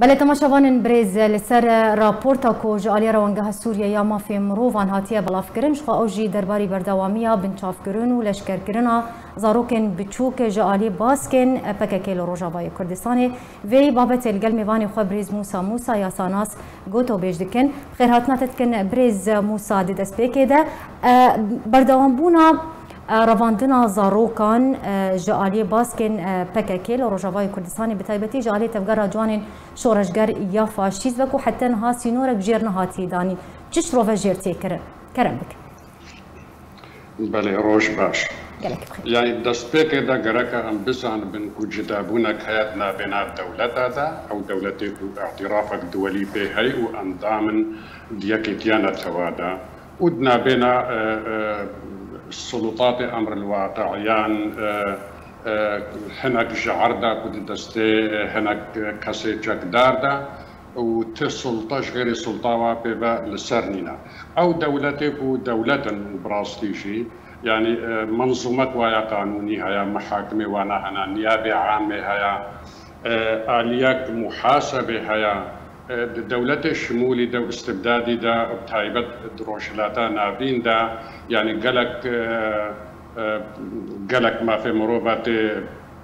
بله تماشاوان برز لسر راپورتا کو جالی روانگاه سوریا یا مافی مرووان هاتیه بلاف کرن شخوا اوجی درباری بردوامیه بنچاف کرن و لشکر کرن زاروکن بچوک جالی باسکن پککی لروجاوای کردستان وی بابت الگل میوان خو برز موسى موسى یا ساناس گوتو بیجدکن خیر هاتنا تتکن برز موسى دید اسپیکی ده بردوام بونا رواندنا زاروكان جالي باسكن بكاكيل ورجاوي كردستاني بتايبتي جالي تفقرها جوانين شورشجر يافا شيز بكو حتى نها سينورك جيرنا هاتي داني جيش روفا جيرتي كرم بك بلي روش باش يعني دستيك دا غراكا ام بسان بن كوجدابونك حياتنا بين الدولات هذا او دولتك اعترافك دولي بهي وان ضامن دياكيتيانا توادا ودنا بين السلطات امر الواقعيان هناك جعردا كنت دستي هناك كاسيتشاك داردا وتسلطه غير سلطه ببا لسرنينا او دولتك ودولة براستيجي يعني منظومه ويا قانوني هيا محاكمه وانا انا نيابه عامه هيا الياك محاسبه هيا دولت الشمولي دو استبدادي دا بتايبت دروشلاتا نابين دا يعني قلق ما في مروباتي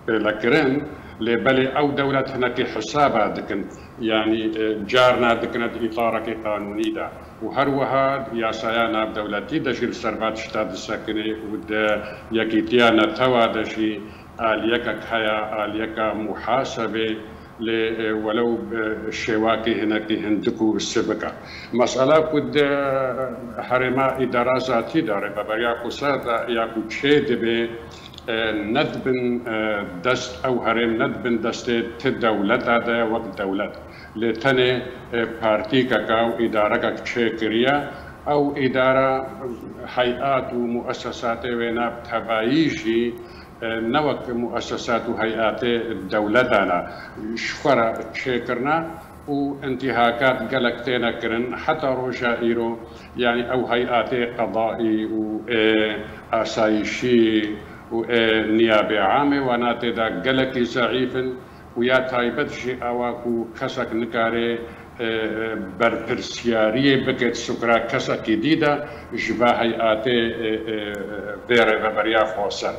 بلاكرين لبالي او دولت هناك حسابها دكن يعني جارنا دكنت اطارك قانوني دا وهروها يا سيانا بدولتي دا شي السربات شتاد الساكني ودا يكيتيانا توا دا شي اليكك هيا اليكا محاسبه ولو الشواكي هناك هندكو السبكة مسألة قد حرما إدارة ذاتي داري بابا ياكو سادا ياكو تشيد بي ندبن دست أو هرم ندبن دست تدولت هذا وقت دولت لتني بارتيكا كاو إدارة كتشيكريا أو إدارة هيئات ومؤسسات ويناب تبايشي نوك مؤسسات وهيئات دولتنا شخرا تشكرنا وانتهاكات قلقتنا كرن حتى رجائرو يعني او هيئات قضائي واسايشي ونيابه عامه وناتي دا قلقي ضعيف ويا تايبتشي اواكو كسك نكاري برپرسیاری بکت سکرا کسا کی دیده جبا هیئات دیر ببریا فوسر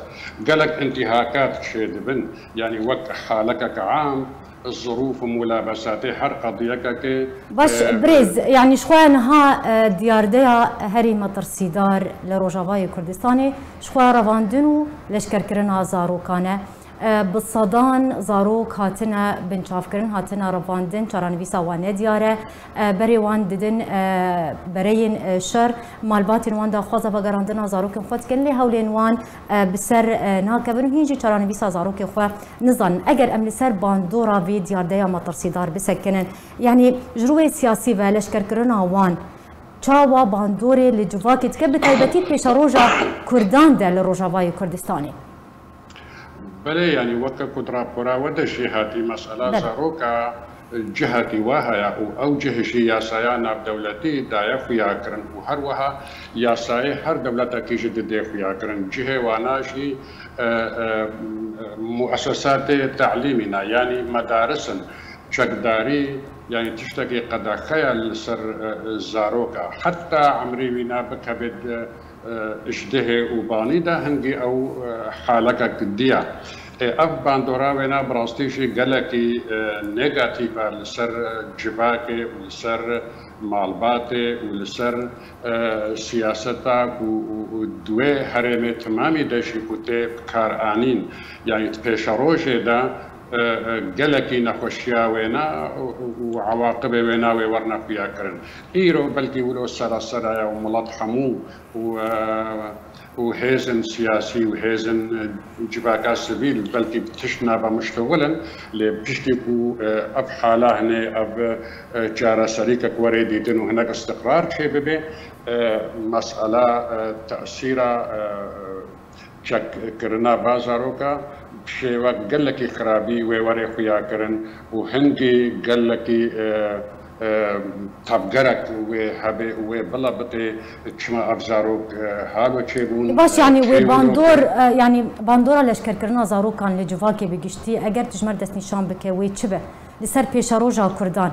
گلک انتهاکات شد بن یعنی وقت حالکک عام الظروف وملابسات هر قضیه که باش برز یعنی شخوه نها دیارده هری مترسیدار لروجاوای کردستانی شخوه رواندن و لشکر کرن ها زاروکانه بالصدان زاروك هاتنا بنشاف كرن هاتنا رواندن شارانويسا وانه دياره بري وان ددن برين شر مالباتين وان دا خوازة فقراندنا زاروك خوات كن لي هولين وان بسر ناكبرن هيجي شارانويسا زاروك خواه نظن اگر ام لسر باندورا في ديار ديا مطرسيدار بسكنن يعني جروي سياسي ولشكر كرنا وان چاوا باندوري لجواكي تكبت هيبتيت بشاروجا كردان دا لروجاواي كردستاني بلي يعني وكا كترابورا ودشي هاتي مسألة زاروكا جهتي واها أو جهشي يا سيانا بدولتي دايا خويا كرن وهروها يا ساي هر دولتا كيجد دي خويا كرن جهة واناشي مؤسسات تعليمنا يعني مدارس شكداري يعني تشتكي قد خيال سر زاروكا حتى عمري بنا بكبد اشده وباني دا هنجي او حالك كديا اف باندورا وينا براستيشي قالكي نيجاتيف لسر جباكي ولسر مالباتي ولسر سياستك ودوي هرمي تمامي داشي كتاب كارانين يعني تبيشاروجي دا قالكي نخشيا وينا وعواقب وينا ويورنا فيها كرن ايرو بلكي ولو السراسرة وملطحمو وهيزن سياسي وهيزن جباكا سبيل بلكي بتشنا بمشتغلا اللي بتشتكوا اب حاله هنا اب جارة سريكك وريديتن وهناك استقرار شبابي مسألة تأثيرها كرنا بازاروكا شيء وقت قال لك خرابي ووري خويا كرن وهنجي قال لك تبقرك وحبي وبلا بطي تشما افزاروك هالو تشيبون باش يعني وباندور يعني باندورا لشكر كرنا زاروكان لجواكي بجشتي اگر تجمر دست نشان بك ويتشبه لسر پیش روژا کردان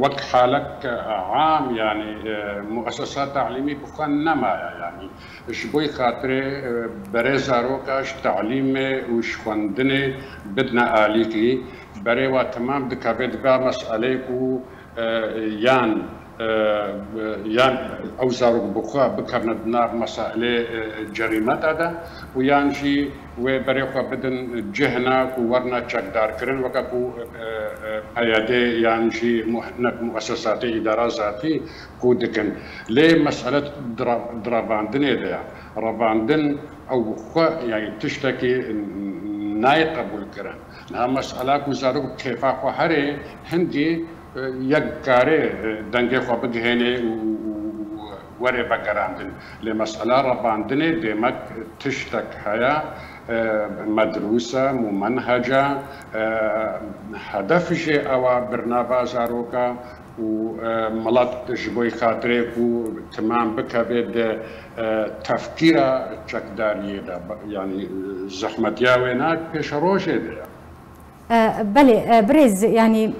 وقت حالك عام يعني مؤسسات تعليمي بكون نما يعني شبوي خاطري بريزا روكاش تعليمي وش خندني بدنا آليكي بريوا تمام بكابد با مسأليكو يان او زاروك بخوا بكرند نار مسائل جريمات هذا ويان شي وبريقه بدن جهنا وورنا تشكدار كرن وكاكو ايادي يعني شي مؤسسات اداره ذاتي كودكن لي مساله دراباندن هذا رباندن او بخوا يعني تشتكي نايت قبول كرن ها مساله وزاروك كيفاك وحري هندي يقاري دنگه خواب گهنه وره بگراندن لمساله رباندنه دمك تشتك هيا مدروسه ممنهجه هدفش او برنامه زاروكا و ملات جبوي خاطرك و تمام بكبد تفكيره چكداريه يعني زحمت يا وينات پیش روشه بله بريز يعني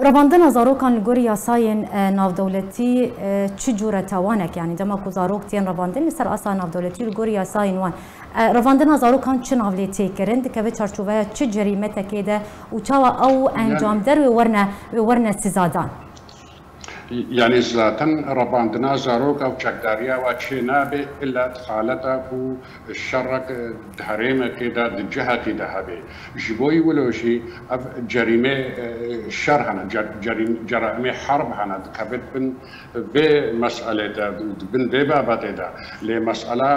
رباندنا زاروكان گوری یاساین ناودولتی چه جوره توانک یعنی دما کو زاروک تین رباندن سر اسا ناودولتی گوری یاساین وان رباندنا زاروکان چه ناولتی کرند که به چارچوبه چه جریمه تکیده و چاوا او انجام در ورنه سزادان يعني زلاتن رباندنا زاروك او تشكداريا واتشينابي الا تخالتك الشرك دهريمه كده الجهه كده هبي جبوي ولو شي جريمه شرهنا جرائم حرب هنا كبت بن بمساله بن بابات ده لمساله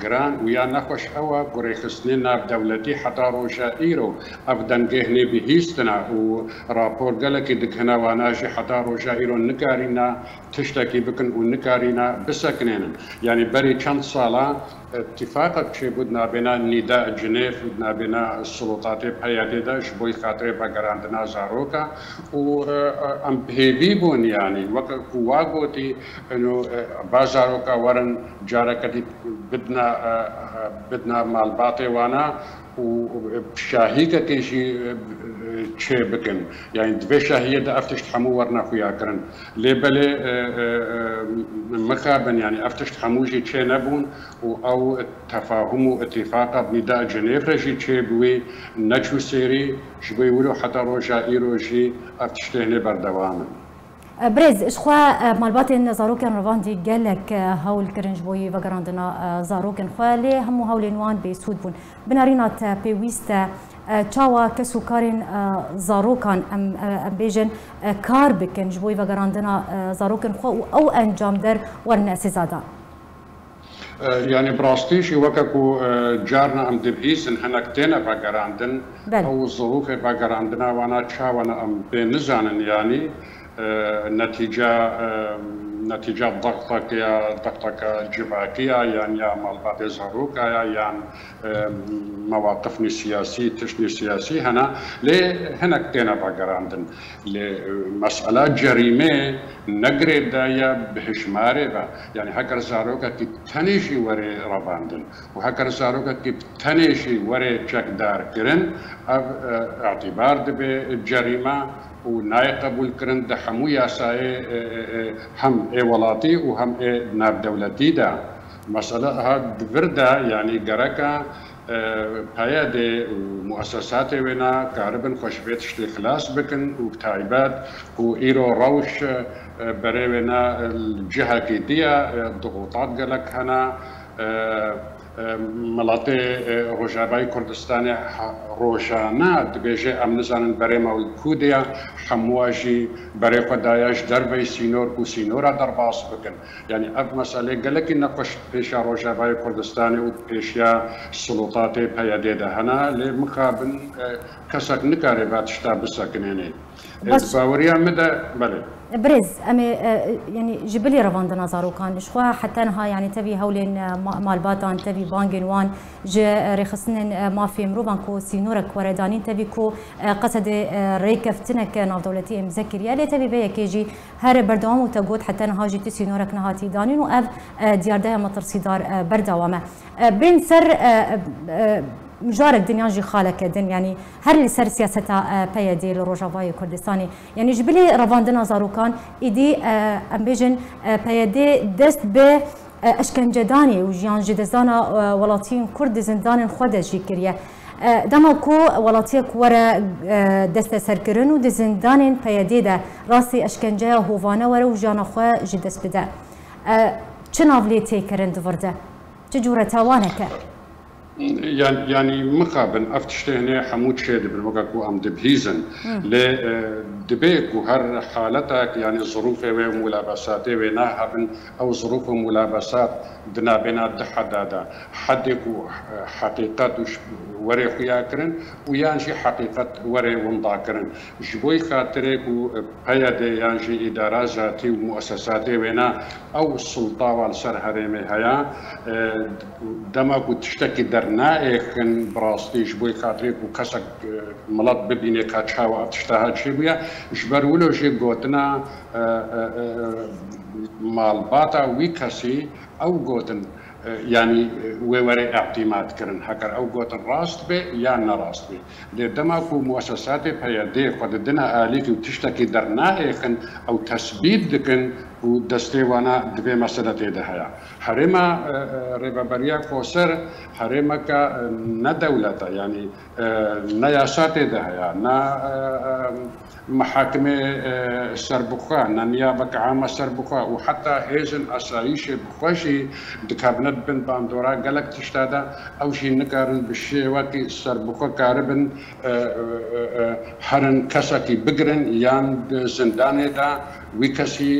جران ويا نخش او غريخسنينا بدولتي حتى روشايرو ابدن جهني بهيستنا ورابور قالك دكنا واناشي حتى روشايرو نك تشتكي بكن ونكارينا بسكنين يعني بري كم صالة اتفاقك شي بدنا بنا نداء جنيف بدنا بنا السلطات بحياتي دا شبوي خاطري بقراندنا زاروكا وام بيبون يعني وقت كواغوتي انه بازاروكا ورن جاركتي بدنا مال باطي وانا وشاهيكا كيشي شي بكن يعني دبي شاهيه دا افتش تحمو ورنا خويا كرن لي بالي مخابن يعني افتش تحموجي شي نبون او تفاهم واتفاق بنداء جنيف رجي شي بوي نجو سيري شبي يقولوا حتى روجا ايروجي افتش تهني بردوام بريز اشخوا مالباتن زاروكن رواندي قالك هاول كرنجبوي وقراندنا زاروكن خوالي همو هاول انوان بسودبون بنارينات بيويستا چاوا کسو کارین زاروکان ام بیجن کار بکن جبوی و گراندنا زاروکن خو او انجام در ورن سزادان يعني براستيشي وكاكو جارنا ام دبيسن هناكتين باقراندن او الظروف باقراندنا وانا تشاوانا ام بنزانن يعني نتيجة ضغطك يا ضغطك جباكية يعني يا مالبات زاروكا يعني مواقفني السياسي تشني سياسي هنا هنا كتينا باقراندن مسألة جريمة نقري بداية بهشماري يعني هكر زاروكا كي بتنيشي وري رباندن وهكر زاروكا كي بتنيشي وري تشكدار كرن اعتبار دبي جريمة ونايق ابو الكرن ده حمو ياساي هم اي ولاتي وهم اي ناب دولتي ده مساله هاد فرده يعني جراكا هيادي ومؤسسات ونا كاربن خوشبيت شتي خلاص بكن وكتايبات وايرو روش برينا الجهه كيديه الضغوطات قالك هنا ملاتي روجافاي كردستاني روجانا دبيجي امنزان بريما والكوديا حمواجي بريقا دايش دربي سينور وسينورا درباس بكن يعني اب مساله قال لك نقش بيشا روجافاي كردستاني وبيشا السلطات بهيا ديدا هنا لمخابن كسك نكاري باتشتا بسكنيني تصوريا مدى بلد برز امي يعني جبلي رواند نظارو كان شخوا حتى انها يعني تبي هولين مالباتان تبي بانجن وان جا رخصن ما في مروبان كو سينورك وردانين تبي كو قصد ريكفتنك ناف دولتي ام زكريا لي تبي بها كيجي هر بردوام وتقود حتى انها جيت سينورك نهاتي دانين واف ديار ده مطرسي دار بردوامه بين سر مجارك دنيا جي خالك دن يعني هر اللي سر سياستها بيدي لروجافاي كردستاني يعني جبلي رافاندنا زاروكان ايدي امبيجن بيدي دست ب اشكنجداني وجيان جدزانا ولاتين كرد زندان خود جيكريا دما كو ولاتيك ورا دست سركرن ودزندان بيدي ده راسي اشكنجه هوفانا ورا وجانا خو جدس بدا تشنافلي تيكرن دورده تجوره توانك يعني مخابن افتشته هنا حمود شاد بالمكاكو ام دبهيزن لدبيكو هر حالتك يعني ظروفه وملابساته وناهبن او ظروف وملابسات دنا بنا دحدادا حدكو حقيقات وري خياكرن ويان شي حقيقه وري ومذاكرن جبوي خاطركو هيدا يعني شي اداره ذاتي ومؤسسات ونا او السلطه والسر هرمي هيا دما كنت تشتكي نائخن براستيش بوي خاطرك وكسك ملط ببيني كاتشا واتشتاها شبيه جبر ولو جيب قوتنا مالباتا ويكاسي او قوتن يعني ووري اعتماد كرن هكر او قوتن راست بي يعني راست بي لدماكو مؤسسات بهيدي قد دنا آليك وتشتكي درنائخن او تثبيت دكن ودستي وانا دبي مسألة دهيا حريمة ربابريا كوسر حريمة كندولة يعني نياسات دهيا نا محاكمة سربخا نيابة عامة سربخا وحتى هيزن أسايش بخوشي دكابنت بن باندورا قالك تشتادا أو شي نكارن بالشيواتي سربخا كاربن حرن كسكي بقرن يان زنداني دا ويكسي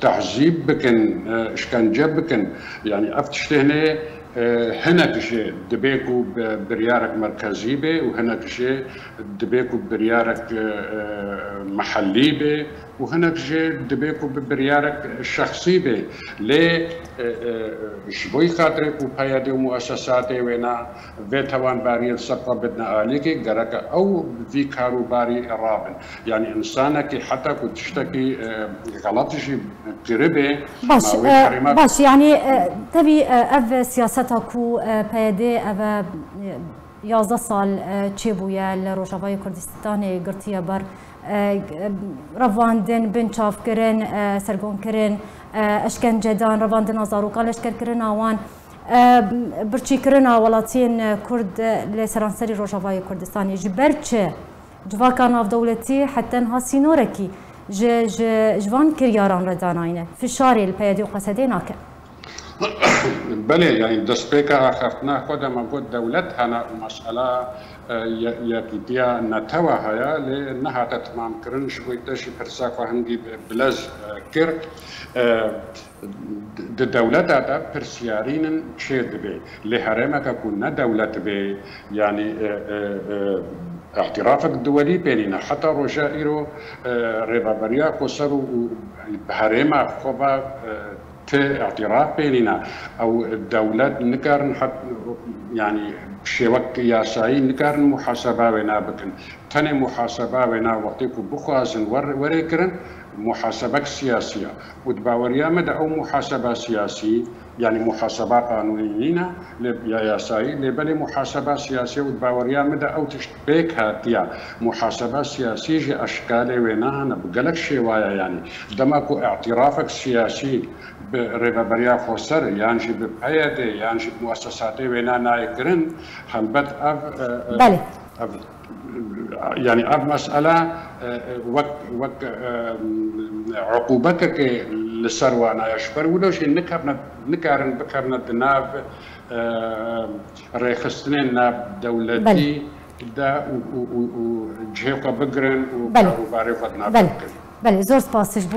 تعذيب بكن اشكنجه بكن يعني افتشتي هنا هناك شيء دبيكو بريارك مركزي بي وهناك شيء دبيكو بريارك محلي بي وهناك شيء دبيكو بريارك شخصي بي لي شبوي خاطرك وبيادي ومؤسساتي ونا بيتوان باري السقطة بدنا آليكي قرك أو في كاروباري رابن يعني إنسانك حتى كنت تشتكي غلطشي قريبه باش يعني تبي أف سياسة تاكو پیده او 11 سال چه بویه لروجاوای کردستان گرتیه بر رواندن بنچاف کرن سرگون کرن اشکنجدان رواندن ازاروکال اشکر کرن آوان برچی کرن آوالاتین کرد لسرانسری روجاوای کردستانی جبرچه جواکان آف دولتی حتی ها سینورکی جوان کریاران ردان آینه فشاری الپیده و قصده ناکه بله يعني دسبيكا اخفتنا خدا موجود دولتها انا مساله يكيديا نتاوى هيا لانها تتمام كرنش ويتشي فرساكو هنجي بلاز كر الدولة هذا برسيارين شيد بي لهرمك كنا دولة بي يعني اعترافك الدولي بيننا حتى رجائرو ربابريا قصروا هرمك خوبا اعتراف بيننا او الدولات نكرن يعني شوك ياساي نكرن محاسبه ونا بكن تاني محاسبه ونا وقتكم بخوازن وريكرن محاسبه سياسيه وتباوريا مدى او محاسبه سياسيه يعني محاسبه قانونيين ياساي لبلي محاسبه سياسيه وتباوريا مدى او تشتبيك هاتيا محاسبه سياسيه جي اشكالي ونا انا بقالك شوايه يعني دماكو اعترافك السياسي بربابريا خوسر يعني ببهيدي يعني بمؤسساتي ونا نايكرن هلبت أب يعني أب مسألة وك عقوبتك للسروانة يشبر ولو شيء نكارن بكرنا دناب ريخستنين ناب دولتي دا وجهيقة بقرن وكاروباري وقد ناب بقرن بل زور سباس